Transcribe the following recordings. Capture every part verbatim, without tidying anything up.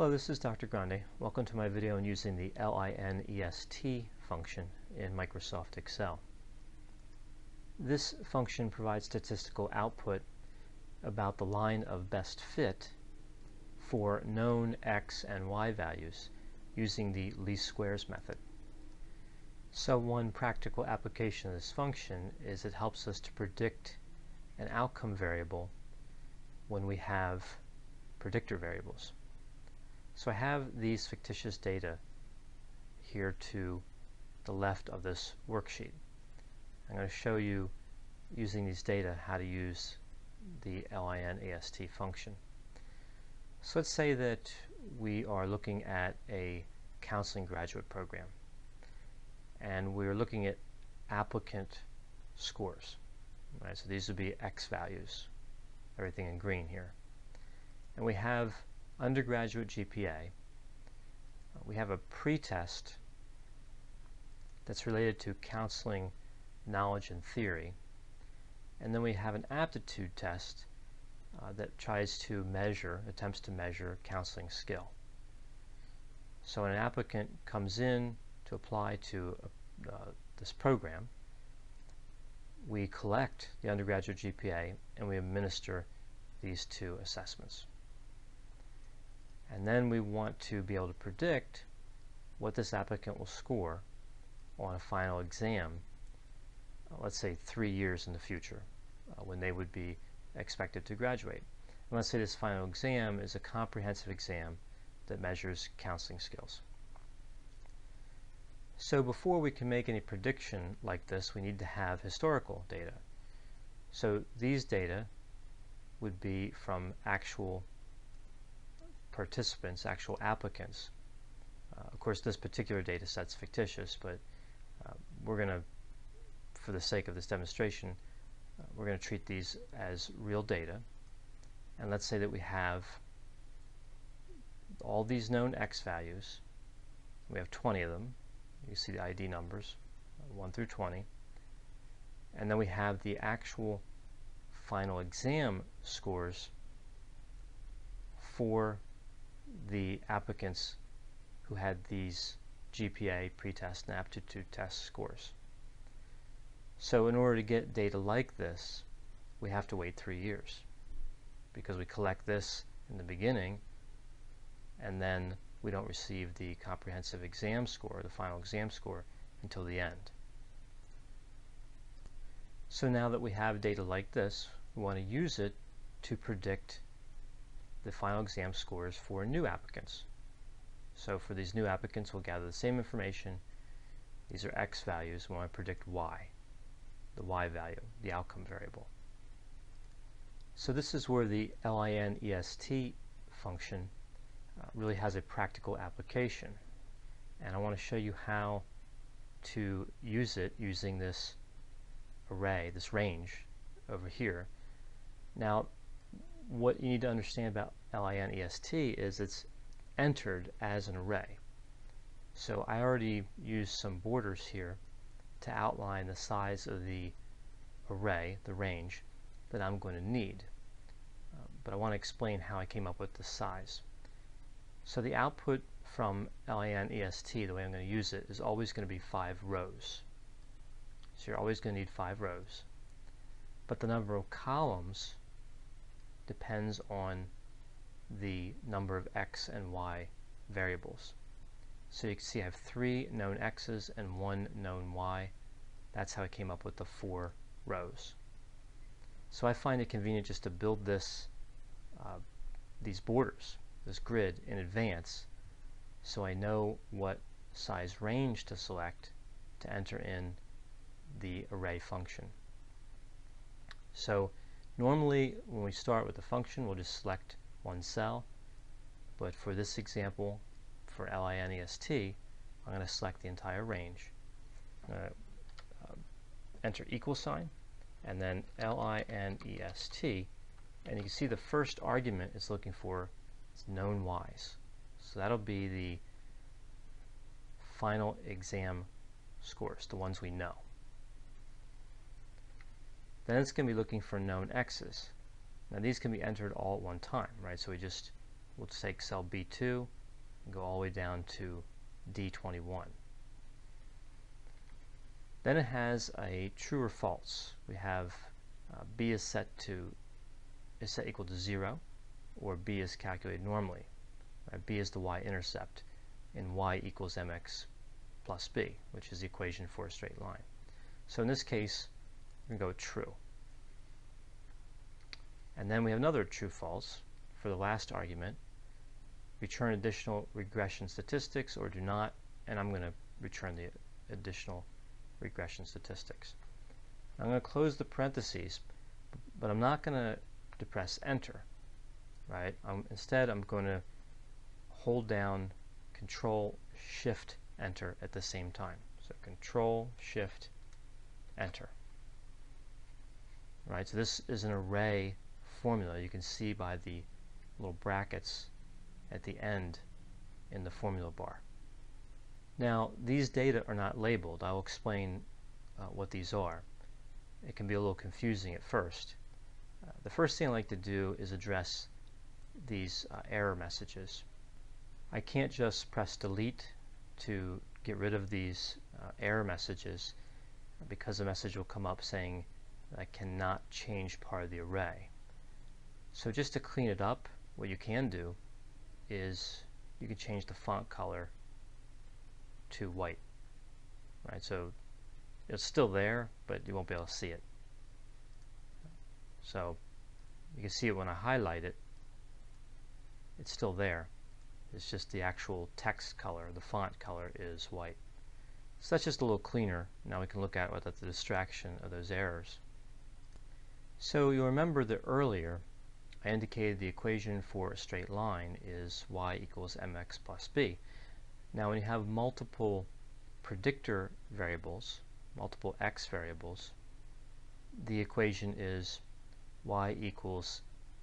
Hello, this is Doctor Grande. Welcome to my video on using the LINEST function in Microsoft Excel. This function provides statistical output about the line of best fit for known X and Y values using the least squares method. So one practical application of this function is it helps us to predict an outcome variable when we have predictor variables. So I have these fictitious data here to the left of this worksheet. I'm going to show you using these data how to use the LINEST function. So let's say that we are looking at a counseling graduate program and we're looking at applicant scores. All right, so these would be X values, everything in green here. And we have undergraduate G P A, we have a pretest that's related to counseling knowledge and theory, and then we have an aptitude test uh, that tries to measure, attempts to measure counseling skill. So when an applicant comes in to apply to uh, this program, we collect the undergraduate G P A and we administer these two assessments. And then we want to be able to predict what this applicant will score on a final exam, let's say three years in the future, uh, when they would be expected to graduate. And let's say this final exam is a comprehensive exam that measures counseling skills. So before we can make any prediction like this, we need to have historical data. So these data would be from actual participants, actual applicants. Uh, of course, this particular data set's fictitious, but uh, we're going to, for the sake of this demonstration, uh, we're going to treat these as real data. And let's say that we have all these known X values. We have twenty of them. You see the I D numbers, one through twenty. And then we have the actual final exam scores for the applicants who had these G P A, pretest, and aptitude test scores. So in order to get data like this, we have to wait three years because we collect this in the beginning and then we don't receive the comprehensive exam score, the final exam score, until the end. So now that we have data like this, we want to use it to predict the final exam scores for new applicants. So for these new applicants, we'll gather the same information. These are X values. We want to predict Y, the Y value, the outcome variable. So this is where the LINEST function uh, really has a practical application. And I want to show you how to use it using this array, this range over here. Now, what you need to understand about LINEST is it's entered as an array. So I already used some borders here to outline the size of the array, the range, that I'm going to need. Uh, but I want to explain how I came up with the size. So the output from LINEST, the way I'm going to use it, is always going to be five rows. So you're always going to need five rows. But the number of columns depends on the number of X and Y variables. So you can see I have three known X's and one known Y. That's how I came up with the four rows. So I find it convenient just to build this, uh, these borders, this grid, in advance so I know what size range to select to enter in the array function. So normally, when we start with a function, we'll just select one cell, but for this example, for LINEST, I'm going to select the entire range. I'm going to uh, enter equal sign, and then LINEST, and you can see the first argument it's looking for is known Y's. So that'll be the final exam scores, the ones we know. Then it's going to be looking for known X's. Now these can be entered all at one time, right? So we just we'll take cell B two and go all the way down to D twenty-one. Then it has a true or false. We have uh, B is set to is set equal to zero, or B is calculated normally. Right? B is the y-intercept, and y equals mx plus b, which is the equation for a straight line. So in this case, we're going to go true. And then we have another true-false for the last argument. Return additional regression statistics or do not, and I'm going to return the additional regression statistics. I'm going to close the parentheses, but I'm not going to depress enter, right? I'm, instead, I'm going to hold down Control Shift Enter at the same time. So Control Shift Enter. Right. So this is an array formula. You can see by the little brackets at the end in the formula bar. Now, these data are not labeled. I'll explain uh, what these are. It can be a little confusing at first. Uh, the first thing I like to do is address these uh, error messages. I can't just press delete to get rid of these uh, error messages, because the message will come up saying I cannot change part of the array. So just to clean it up, what you can do is you can change the font color to white, right? So it's still there, but you won't be able to see it. So you can see it when I highlight it, it's still there. It's just the actual text color, the font color is white. So that's just a little cleaner. Now we can look at it without the distraction of those errors. So you remember that earlier I indicated the equation for a straight line is y equals mx plus b. Now when you have multiple predictor variables, multiple x variables, the equation is y equals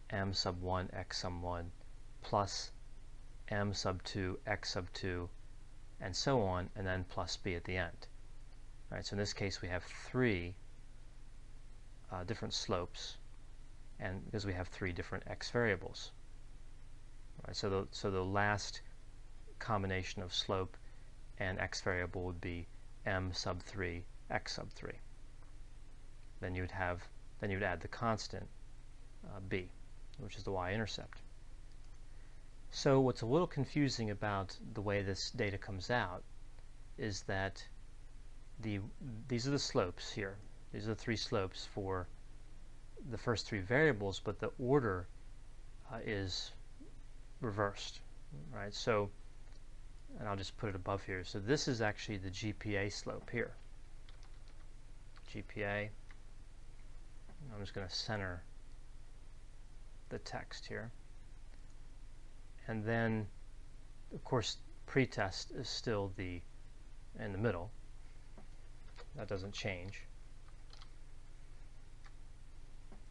m sub one x sub one plus m sub two x sub two and so on, and then plus b at the end. All right, so in this case we have three uh, different slopes, and because we have three different x variables. All right, so the, so the last combination of slope and x variable would be m sub three x sub three. Then you'd have then you'd add the constant uh, b, which is the y-intercept. So what's a little confusing about the way this data comes out is that the these are the slopes here. These are the three slopes for the first three variables, but the order uh, is reversed, right? So, and I'll just put it above here. So this is actually the G P A slope here. G P A. I'm just going to center the text here. And then, of course, pretest is still the in the middle. That doesn't change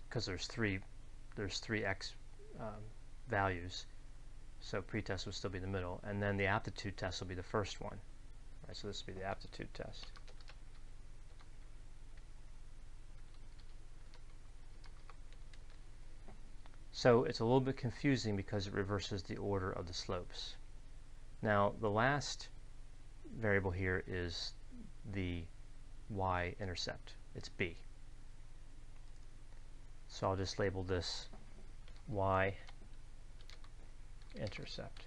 because there's three there's three x um, values. So pretest would still be in the middle, and then the aptitude test will be the first one. All right, so this would be the aptitude test. So it's a little bit confusing because it reverses the order of the slopes. Now the last variable here is the y-intercept. It's b. So I'll just label this y-intercept.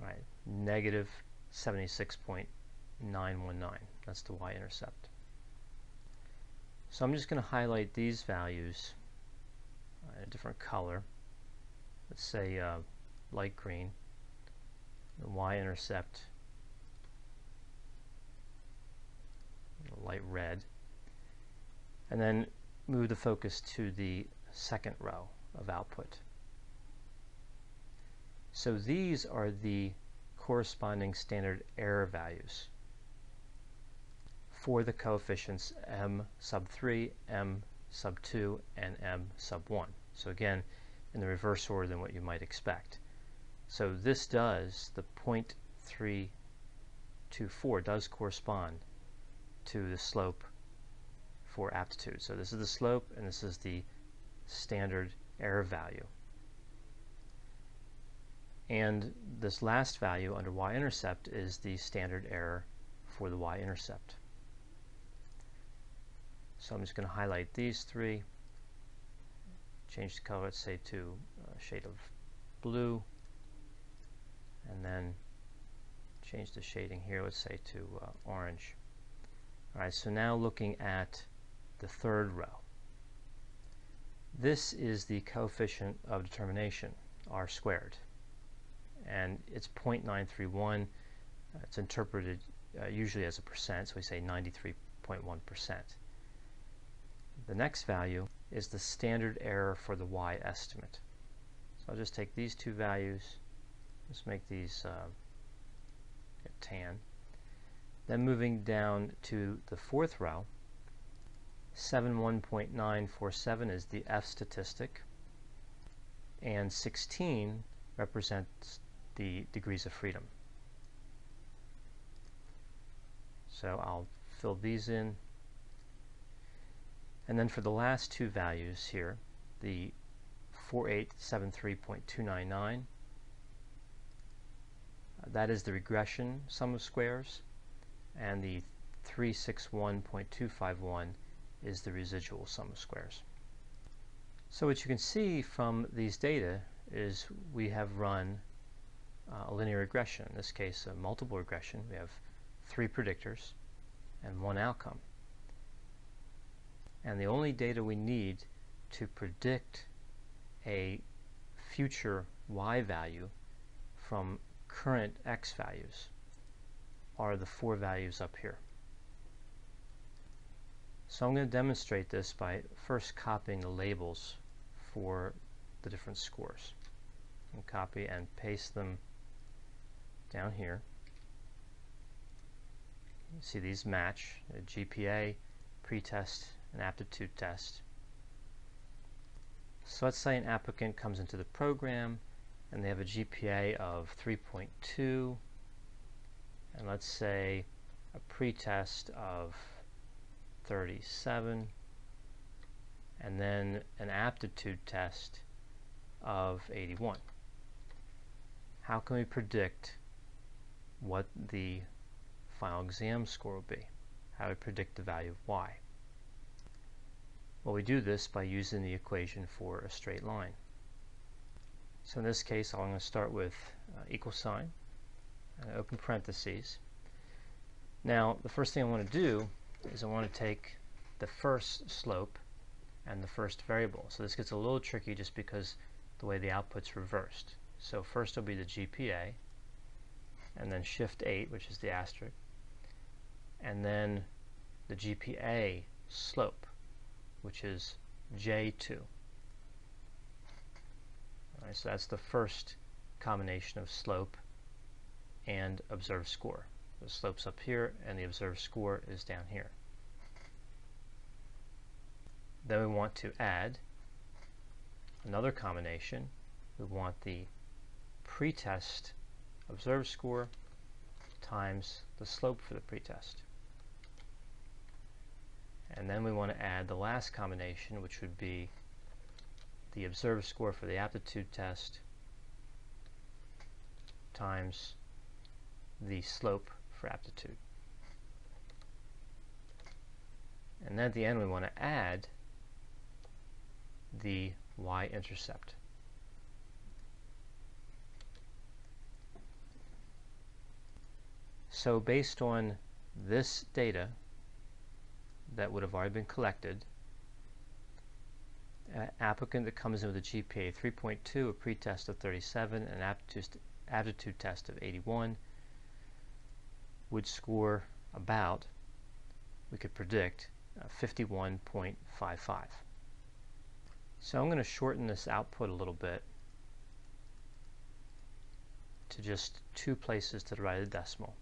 All right, negative seventy-six point nine one nine. That's the y-intercept. So I'm just going to highlight these values in a different color. Let's say uh, light green. The y-intercept, light red. And then move the focus to the second row of output. So these are the corresponding standard error values for the coefficients m sub three, m sub two, and m sub one. So again, in the reverse order than what you might expect. So this does, the zero point three two four does correspond to the slope for aptitude. So this is the slope, and this is the standard error value And this last value under y-intercept is the standard error for the y-intercept. So I'm just going to highlight these three, change the color, let's say, to a shade of blue, and then change the shading here, let's say, to uh, orange. All right, so now looking at the third row. This is the coefficient of determination, r squared, and it's zero point nine three one. Uh, it's interpreted uh, usually as a percent, so we say ninety-three point one percent. The next value is the standard error for the y estimate. So I'll just take these two values, let's make these uh, tan. Then moving down to the fourth row, seventy-one point nine four seven is the F statistic, and sixteen represents the degrees of freedom. So I'll fill these in. And then for the last two values here, the forty-eight seventy-three point two nine nine, that is the regression sum of squares, and the three sixty-one point two five one is the residual sum of squares. So what you can see from these data is we have run uh, a linear regression, in this case a multiple regression. We have three predictors and one outcome. And the only data we need to predict a future y value from current x values are the four values up here. So I'm going to demonstrate this by first copying the labels for the different scores. And copy and paste them down here. You see these match: a G P A, pretest, an aptitude test. So let's say an applicant comes into the program and they have a G P A of three point two, and let's say a pretest of thirty-seven, and then an aptitude test of eighty-one. How can we predict what the final exam score will be? How do we predict the value of y? Well, we do this by using the equation for a straight line. So in this case, I'm going to start with uh, equal sign, and open parentheses. Now, the first thing I want to do is I want to take the first slope and the first variable. So this gets a little tricky just because the way the output's reversed. So first will be the G P A, and then shift eight, which is the asterisk, and then the G P A slope, which is J two. All right, so that's the first combination of slope and observed score. The slope's up here and the observed score is down here. Then we want to add another combination. We want the pretest observed score times the slope for the pretest. And then we want to add the last combination, which would be the observed score for the aptitude test times the slope for aptitude. And then at the end, we want to add the y-intercept. So based on this data that would have already been collected, an applicant that comes in with a G P A three point two, a pretest of thirty-seven, an aptitude, aptitude test of eighty-one would score about, we could predict, uh, fifty-one point five five. So I'm going to shorten this output a little bit to just two places to the right of the decimal.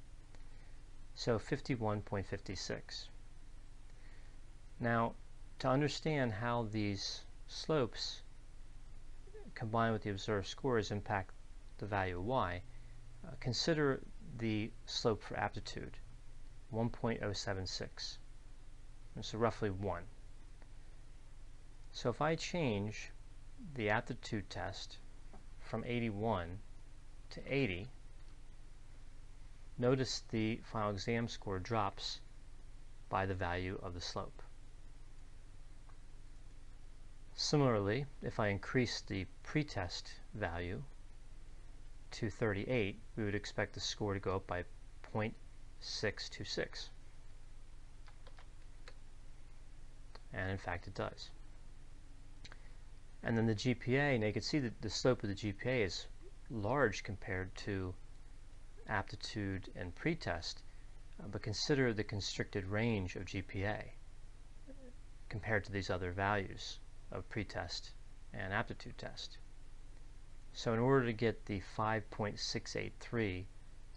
So fifty-one point five six. Now, to understand how these slopes combined with the observed scores impact the value of y, uh, consider the slope for aptitude, one point zero seven six, so roughly one. So if I change the aptitude test from eighty-one to eighty, notice the final exam score drops by the value of the slope. Similarly, if I increase the pretest value to thirty-eight, we would expect the score to go up by zero point six two six. And in fact it does. And then the G P A, now you can see that the slope of the G P A is large compared to aptitude and pretest, but consider the constricted range of G P A compared to these other values of pretest and aptitude test. So in order to get the five point six eight three,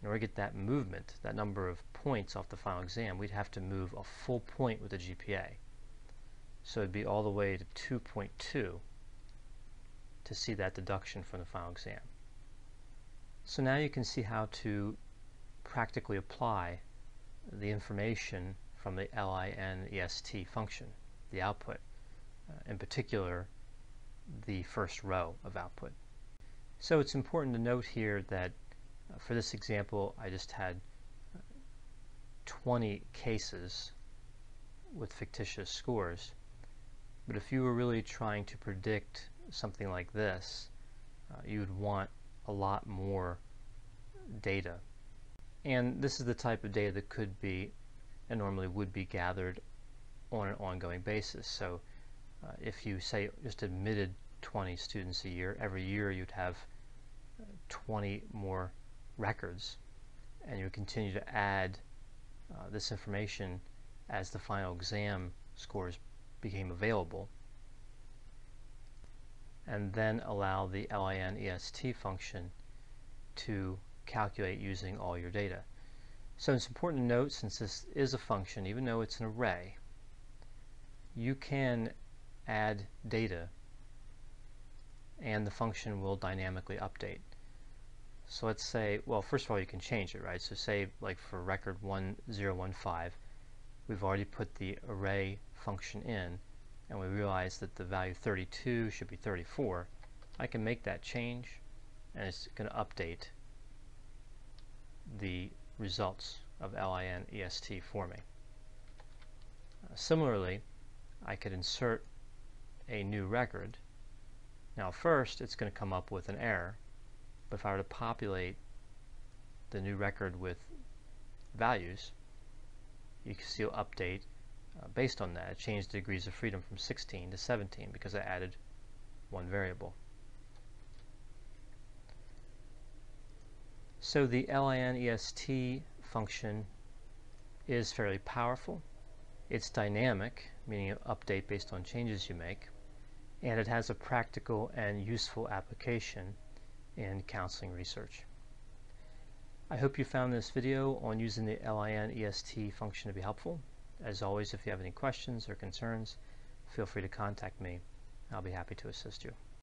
in order to get that movement, that number of points off the final exam, we'd have to move a full point with the G P A. So it'd be all the way to two point two to see that deduction from the final exam. So now you can see how to practically apply the information from the LINEST function, the output, uh, in particular the first row of output. So it's important to note here that uh, for this example I just had twenty cases with fictitious scores, but if you were really trying to predict something like this, uh, you'd want a lot more data. And this is the type of data that could be and normally would be gathered on an ongoing basis. So uh, if you say just admitted twenty students a year, every year you'd have twenty more records, and you would continue to add uh, this information as the final exam scores became available, and then allow the LINEST function to calculate using all your data. So it's important to note, since this is a function, even though it's an array, you can add data and the function will dynamically update. So let's say, well, first of all, you can change it, right? So say like for record one zero one five, we've already put the array function in, and we realize that the value thirty-two should be thirty-four. I can make that change and it's going to update the results of LINEST for me. Uh, similarly, I could insert a new record. Now first it's going to come up with an error, but if I were to populate the new record with values, you can see it'll update uh, based on that. It changed the degrees of freedom from sixteen to seventeen because I added one variable. So the LINEST function is fairly powerful. It's dynamic, meaning it updates based on changes you make, and it has a practical and useful application in counseling research. I hope you found this video on using the LINEST function to be helpful. As always, if you have any questions or concerns, feel free to contact me. I'll be happy to assist you.